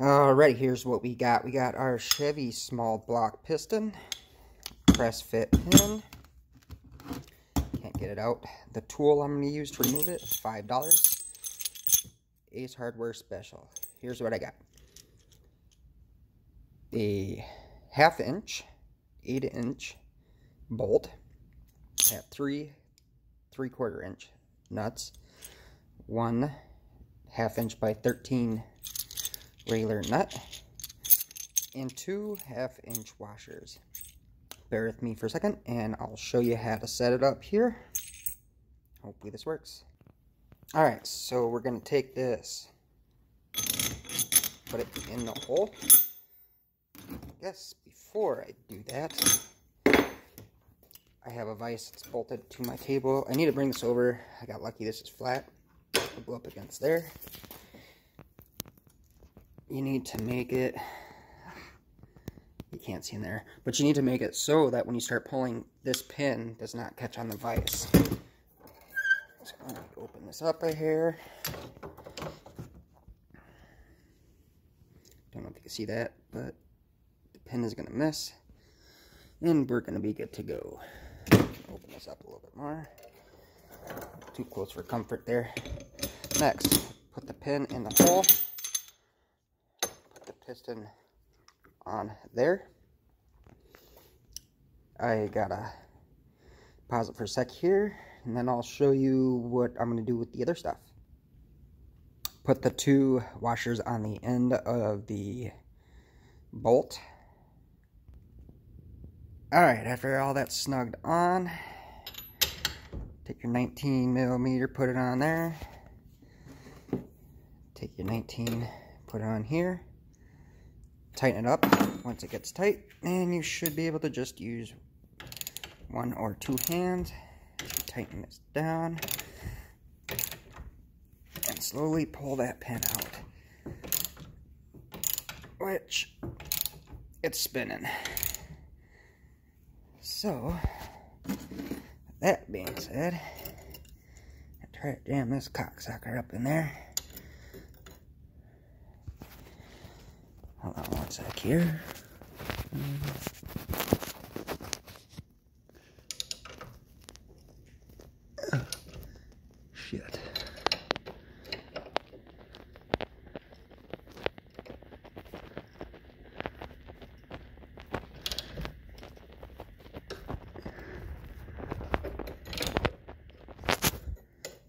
Alright, here's what we got. We got our Chevy small block piston, press fit pin, can't get it out. The tool I'm going to use to remove it is $5, Ace Hardware special. Here's what I got: a 1/2 inch, 8 inch bolt, at 3 3/4 inch nuts, 1 1/2 inch by 13 railer nut, and 2 1/2 inch washers. Bear with me for a second and I'll show you how to set it up here. Hopefully this works. Alright, so we're going to take this, put it in the hole. I guess before I do that, I have a vise that's bolted to my table. I need to bring this over. I got lucky, this is flat. It'll blow up against there. You need to make it, you can't see in there, but you need to make it so that when you start pulling, this pin does not catch on the vise. So I'm going to open this up right here. Don't know if you can see that, but the pin is going to miss, and we're going to be good to go. Open this up a little bit more. Too close for comfort there. Next, put the pin in the hole. Piston on there. I gotta pause it for a sec here, and then I'll show you what I'm gonna do with the other stuff. Put the 2 washers on the end of the bolt. Alright, after all that's snugged on, take your 19mm, put it on there. Take your 19, put it on here. Tighten it up once it gets tight, and you should be able to just use 1 or 2 hands to tighten this down and slowly pull that pin out, which it's spinning. So that being said, I'll try to jam this cocksucker up in there. Hold on one sec here. Shit.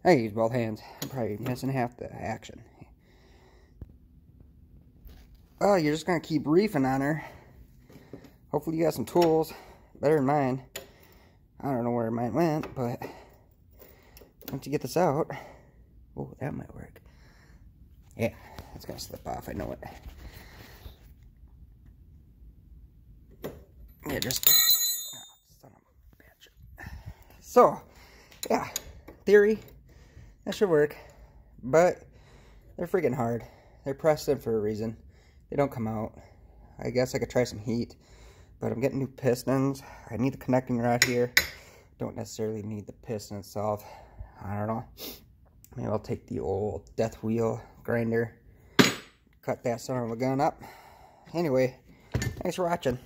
I use both hands. I'm probably missing half the action. Oh, you're just going to keep reefing on her. Hopefully you got some tools better than mine. I don't know where mine went, but once you get this out, oh, that might work. Yeah, it's going to slip off, I know it. Yeah, just, oh, son of a bitch. So, yeah, theory, that should work, but they're freaking hard. They're pressed in for a reason. They don't come out. I guess I could try some heat, but I'm getting new pistons. I need the connecting rod here. Don't necessarily need the piston itself. I don't know. Maybe I'll take the old death wheel grinder, cut that son of a gun up. Anyway, thanks for watching.